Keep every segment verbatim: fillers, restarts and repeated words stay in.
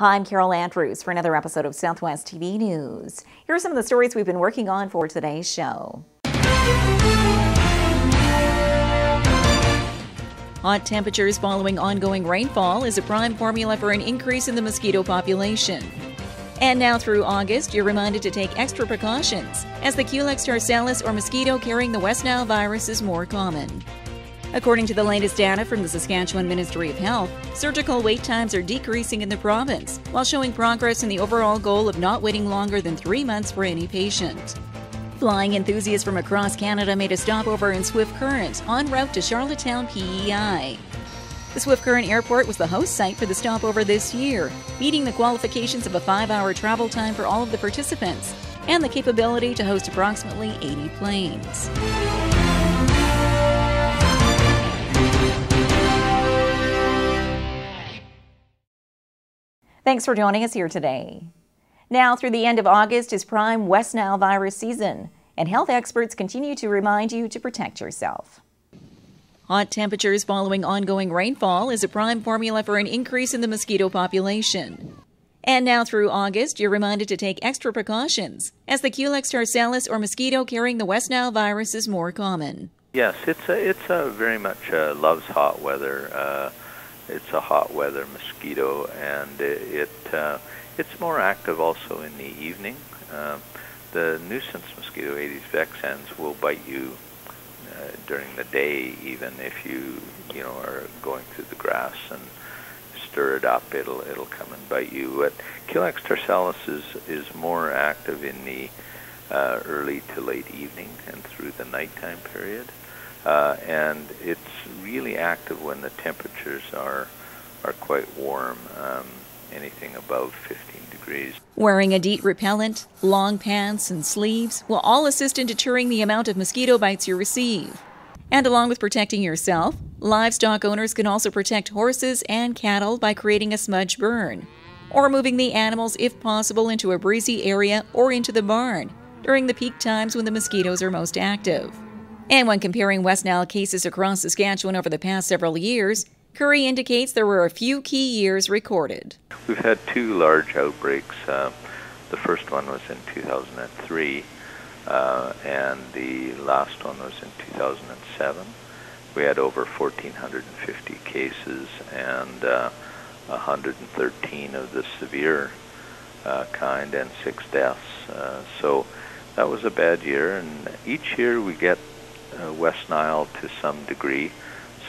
Hi, I'm Carol Andrews for another episode of Southwest T V News. Here are some of the stories we've been working on for today's show. Hot temperatures following ongoing rainfall is a prime formula for an increase in the mosquito population. And now through August, you're reminded to take extra precautions, as the Culex tarsalis, or mosquito carrying the West Nile virus, is more common. According to the latest data from the Saskatchewan Ministry of Health, surgical wait times are decreasing in the province, while showing progress in the overall goal of not waiting longer than three months for any patient. Flying enthusiasts from across Canada made a stopover in Swift Current en route to Charlottetown, P E I. The Swift Current Airport was the host site for the stopover this year, meeting the qualifications of a five-hour travel time for all of the participants and the capability to host approximately eighty planes. Thanks for joining us here today. Now through the end of August is prime West Nile virus season, and health experts continue to remind you to protect yourself. Hot temperatures following ongoing rainfall is a prime formula for an increase in the mosquito population. And now through August, you're reminded to take extra precautions, as the Culex tarsalis, or mosquito carrying the West Nile virus, is more common. Yes, it's a, it's a very much uh, loves hot weather. Uh, it's a hot weather mosquito, and it, it uh, it's more active also in the evening. Uh, the nuisance mosquito, Aedes vexans, will bite you Uh, during the day, even if you you know are going through the grass and stir it up, it'll it'll come and bite you. But Culex tarsalis is is more active in the uh, early to late evening and through the nighttime period, uh, and it's really active when the temperatures are are quite warm, um, anything above fifteen degrees. Wearing a DEET repellent, long pants, and sleeves will all assist in deterring the amount of mosquito bites you receive. And along with protecting yourself, livestock owners can also protect horses and cattle by creating a smudge burn, or moving the animals if possible into a breezy area or into the barn during the peak times when the mosquitoes are most active. And when comparing West Nile cases across Saskatchewan over the past several years, Curry indicates there were a few key years recorded. We've had two large outbreaks. Uh, the first one was in two thousand three, uh, and the last one was in two thousand seven. We had over one thousand four hundred fifty cases, and uh, one hundred thirteen of the severe uh, kind, and six deaths. Uh, so that was a bad year, and each year we get uh, West Nile to some degree.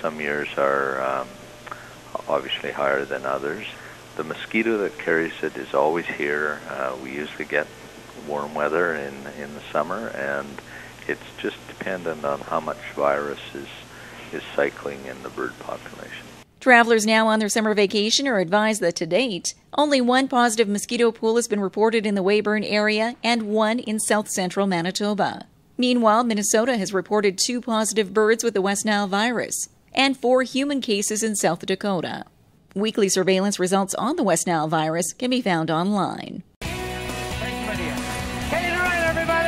Some years are um, obviously higher than others. The mosquito that carries it is always here. Uh, we usually get warm weather in, in the summer, and it's just dependent on how much virus is, is cycling in the bird population. Travelers now on their summer vacation are advised that to date, only one positive mosquito pool has been reported in the Weyburn area and one in south-central Manitoba. Meanwhile, Minnesota has reported two positive birds with the West Nile virus, and four human cases in South Dakota. Weekly surveillance results on the West Nile virus can be found online. Thanks, Maria. Get it right, everybody!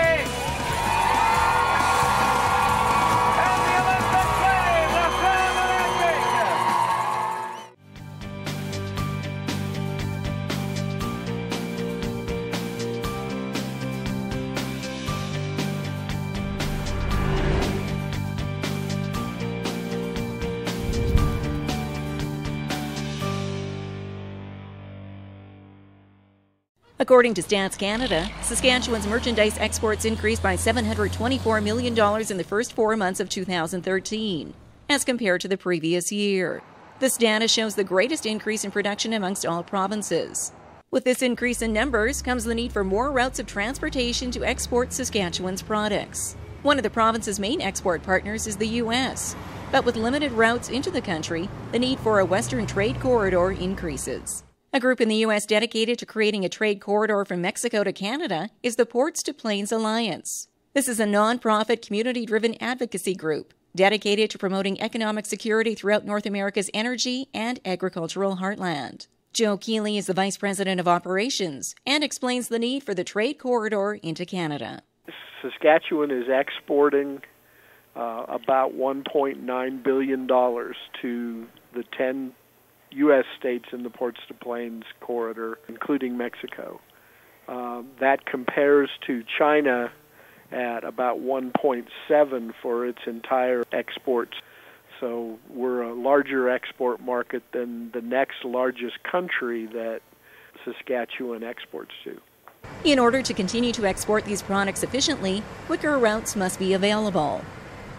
According to Stats Canada, Saskatchewan's merchandise exports increased by seven hundred twenty-four million dollars in the first four months of two thousand thirteen, as compared to the previous year. This data shows the greatest increase in production amongst all provinces. With this increase in numbers comes the need for more routes of transportation to export Saskatchewan's products. One of the province's main export partners is the U S, but with limited routes into the country, the need for a Western trade corridor increases. A group in the U S dedicated to creating a trade corridor from Mexico to Canada is the Ports to Plains Alliance. This is a non-profit, community-driven advocacy group dedicated to promoting economic security throughout North America's energy and agricultural heartland. Joe Kiely is the Vice President of Operations and explains the need for the trade corridor into Canada. Saskatchewan is exporting uh, about one point nine billion dollars to the ten U S states in the Ports to Plains corridor, including Mexico. Um, that compares to China at about one point seven for its entire exports. So we're a larger export market than the next largest country that Saskatchewan exports to. In order to continue to export these products efficiently, quicker routes must be available.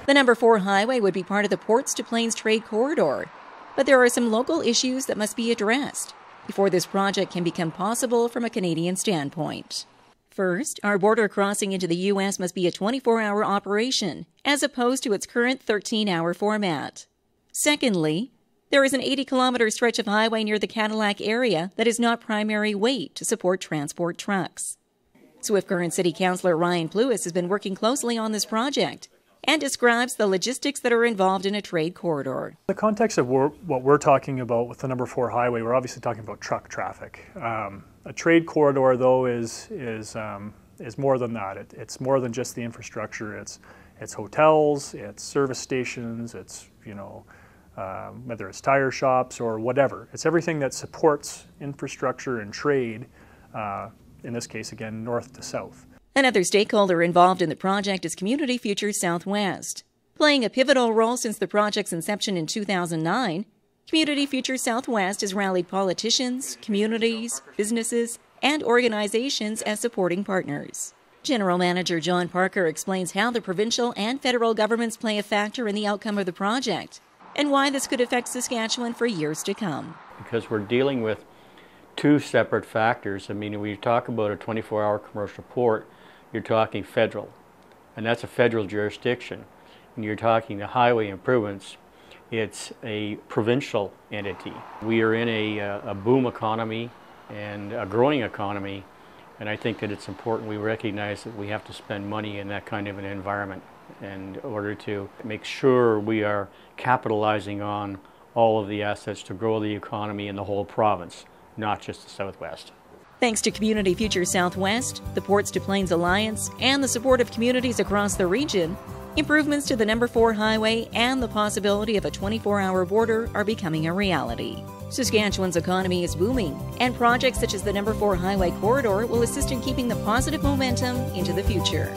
The number four highway would be part of the Ports to Plains trade corridor, but there are some local issues that must be addressed before this project can become possible from a Canadian standpoint. First, our border crossing into the U S must be a twenty-four hour operation, as opposed to its current thirteen hour format. Secondly, there is an eighty kilometer stretch of highway near the Cadillac area that is not primary weight to support transport trucks. Swift Current City Councillor Ryan Pluis has been working closely on this project and describes the logistics that are involved in a trade corridor. The context of we're, what we're talking about with the number four highway, we're obviously talking about truck traffic. Um, a trade corridor, though, is, is, um, is more than that. It, it's more than just the infrastructure. It's, it's hotels, it's service stations, it's, you know, Um, whether it's tire shops or whatever. It's everything that supports infrastructure and trade, uh, in this case, again, north to south. Another stakeholder involved in the project is Community Futures Southwest. Playing a pivotal role since the project's inception in two thousand nine, Community Futures Southwest has rallied politicians, communities, businesses, and organizations as supporting partners. General Manager John Parker explains how the provincial and federal governments play a factor in the outcome of the project, and why this could affect Saskatchewan for years to come. Because we're dealing with two separate factors. I mean, when you talk about a twenty-four hour commercial port, you're talking federal, and that's a federal jurisdiction. When you're talking the highway improvements, it's a provincial entity. We are in a, a boom economy and a growing economy, and I think that it's important we recognize that we have to spend money in that kind of an environment in order to make sure we are capitalizing on all of the assets to grow the economy in the whole province, not just the Southwest. Thanks to Community Futures Southwest, the Ports to Plains Alliance, and the support of communities across the region, improvements to the number four highway and the possibility of a twenty-four hour border are becoming a reality. Saskatchewan's economy is booming, and projects such as the number four highway corridor will assist in keeping the positive momentum into the future.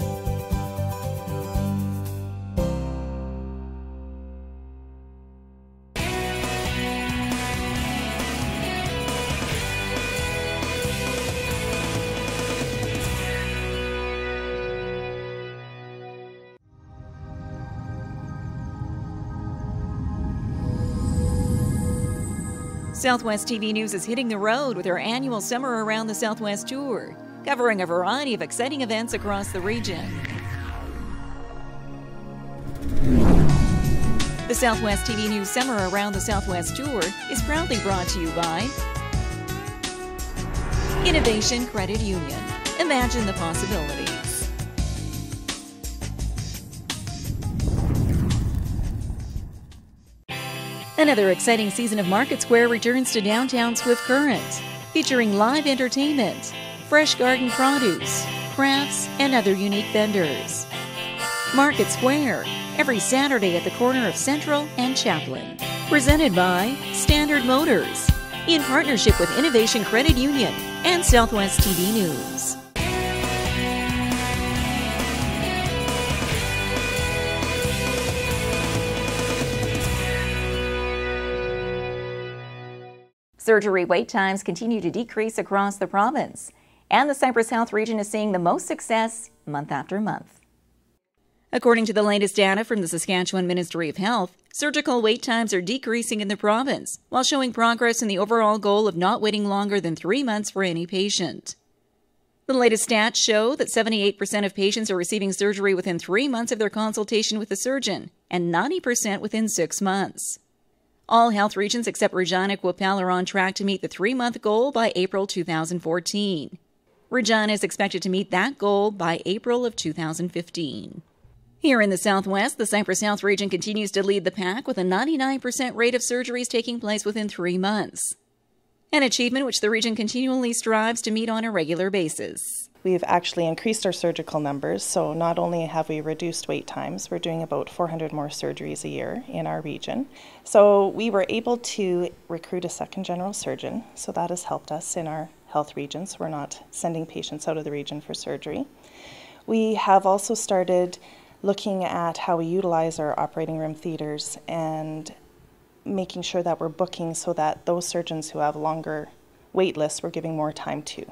Southwest T V News is hitting the road with our annual Summer Around the Southwest tour, covering a variety of exciting events across the region. The Southwest T V News Summer Around the Southwest tour is proudly brought to you by Innovation Credit Union. Imagine the possibilities. Another exciting season of Market Square returns to downtown Swift Current, featuring live entertainment, fresh garden produce, crafts, and other unique vendors. Market Square, every Saturday at the corner of Central and Chaplin. Presented by Standard Motors, in partnership with Innovation Credit Union and Southwest T V News. Surgery wait times continue to decrease across the province, and the Cypress Health Region is seeing the most success month after month. According to the latest data from the Saskatchewan Ministry of Health, surgical wait times are decreasing in the province, while showing progress in the overall goal of not waiting longer than three months for any patient. The latest stats show that seventy-eight percent of patients are receiving surgery within three months of their consultation with the surgeon, and ninety percent within six months. All health regions except Regina Qu'Appelle are on track to meet the three-month goal by April two thousand fourteen. Regina is expected to meet that goal by April of two thousand fifteen. Here in the Southwest, the Cypress Health Region continues to lead the pack with a ninety-nine percent rate of surgeries taking place within three months, an achievement which the region continually strives to meet on a regular basis. we've actually increased our surgical numbers, so not only have we reduced wait times, we're doing about four hundred more surgeries a year in our region. So we were able to recruit a second general surgeon, so that has helped us in our health region, so we're not sending patients out of the region for surgery. We have also started looking at how we utilize our operating room theaters and making sure that we're booking so that those surgeons who have longer wait lists, we're giving more time to,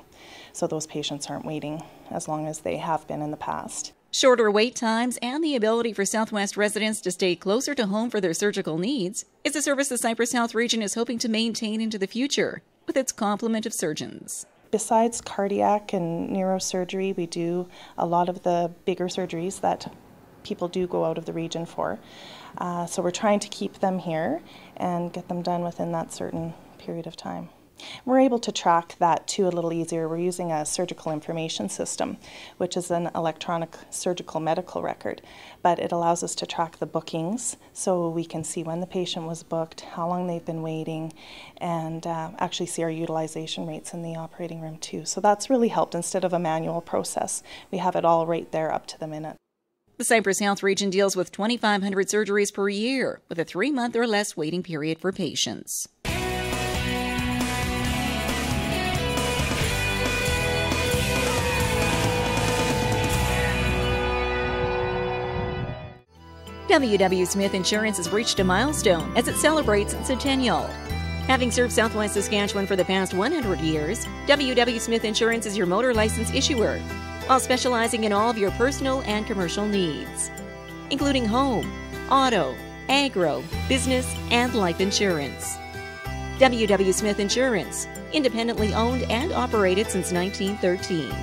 so those patients aren't waiting as long as they have been in the past. Shorter wait times and the ability for Southwest residents to stay closer to home for their surgical needs is a service the Cypress Health Region is hoping to maintain into the future with its complement of surgeons. Besides cardiac and neurosurgery, we do a lot of the bigger surgeries that people do go out of the region for. Uh, so we're trying to keep them here and get them done within that certain period of time. We're able to track that too a little easier. We're using a surgical information system, which is an electronic surgical medical record, but it allows us to track the bookings so we can see when the patient was booked, how long they've been waiting, and uh, actually see our utilization rates in the operating room too. So that's really helped. Instead of a manual process, we have it all right there up to the minute. The Cypress Health Region deals with twenty-five hundred surgeries per year, with a three-month or less waiting period for patients. W W. Smith Insurance has reached a milestone as it celebrates its centennial. Having served Southwest Saskatchewan for the past one hundred years, W W. Smith Insurance is your motor license issuer, while specializing in all of your personal and commercial needs, including home, auto, agro, business, and life insurance. W W. Smith Insurance, independently owned and operated since nineteen thirteen.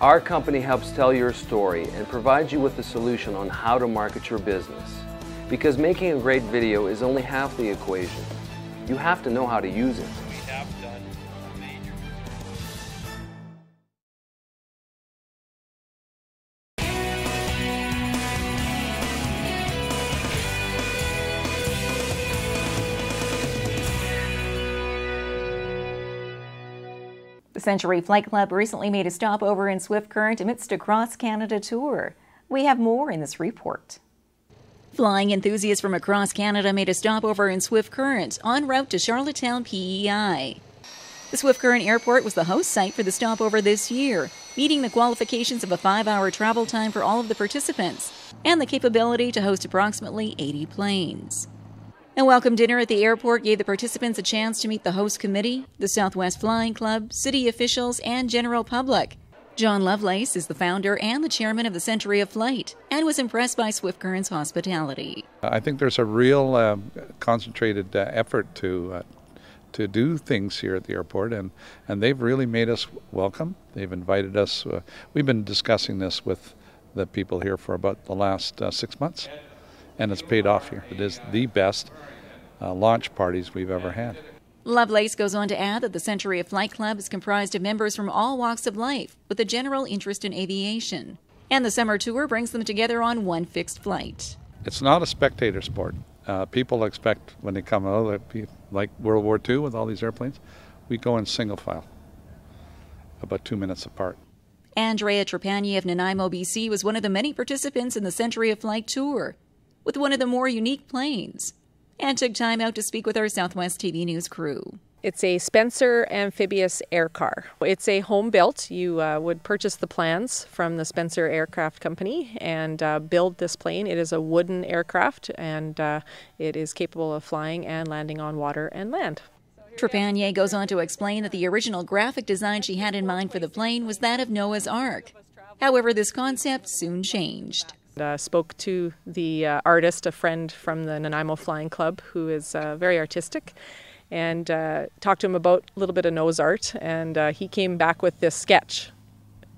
Our company helps tell your story and provides you with a solution on how to market your business. Because making a great video is only half the equation. You have to know how to use it. We have done a major... The Century Flight Club recently made a stopover in Swift Current amidst a cross-Canada tour. We have more in this report. Flying enthusiasts from across Canada made a stopover in Swift Current en route to Charlottetown P E I. The Swift Current Airport was the host site for the stopover this year, meeting the qualifications of a five-hour travel time for all of the participants and the capability to host approximately eighty planes. A welcome dinner at the airport gave the participants a chance to meet the host committee, the Southwest Flying Club, city officials, and general public. John Lovelace is the founder and the chairman of the Century of Flight and was impressed by Swift Current's hospitality. I think there's a real uh, concentrated uh, effort to uh, to do things here at the airport, and, and they've really made us welcome. They've invited us. Uh, we've been discussing this with the people here for about the last uh, six months. And it's paid off here. It is the best uh, launch parties we've ever had. Lovelace goes on to add that the Century of Flight Club is comprised of members from all walks of life with a general interest in aviation. And the summer tour brings them together on one fixed flight. It's not a spectator sport. Uh, people expect when they come out, like World War Two with all these airplanes, we go in single file, about two minutes apart. Andrea Tropanier of Nanaimo, B C was one of the many participants in the Century of Flight tour, with one of the more unique planes, and took time out to speak with our Southwest T V News crew. It's a Spencer amphibious air car. It's a home-built. You uh, would purchase the plans from the Spencer Aircraft Company and uh, build this plane. It is a wooden aircraft, and uh, it is capable of flying and landing on water and land. Trepanier goes on to explain that the original graphic design she had in mind for the plane was that of Noah's Ark. However, this concept soon changed. Uh, spoke to the uh, artist, a friend from the Nanaimo Flying Club, who is uh, very artistic, and uh, talked to him about a little bit of nose art, and uh, he came back with this sketch,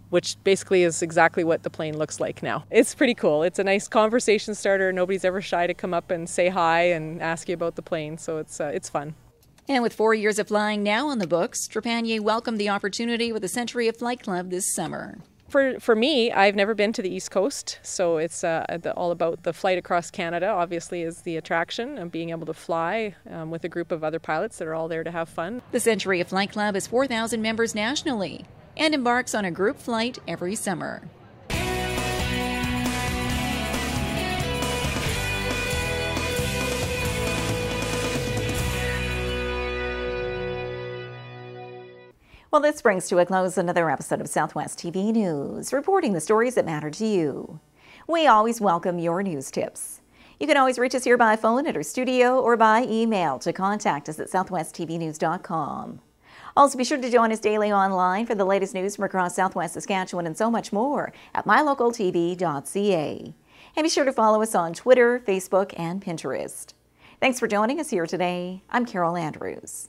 which basically is exactly what the plane looks like now. It's pretty cool. It's a nice conversation starter. Nobody's ever shy to come up and say hi and ask you about the plane, so it's, uh, it's fun. And with four years of flying now on the books, Tropanier welcomed the opportunity with the Century of Flight Club this summer. For, for me, I've never been to the East Coast, so it's uh, the, all about the flight across Canada, obviously, is the attraction of being able to fly um, with a group of other pilots that are all there to have fun. The Century of Flight Club has four thousand members nationally and embarks on a group flight every summer. Well, this brings to a close another episode of Southwest T V News, reporting the stories that matter to you. We always welcome your news tips. You can always reach us here by phone at our studio or by email to contact us at southwest t v news dot com. Also, be sure to join us daily online for the latest news from across Southwest Saskatchewan and so much more at my local t v dot c a. And be sure to follow us on Twitter, Facebook, and Pinterest. Thanks for joining us here today. I'm Carol Andrews.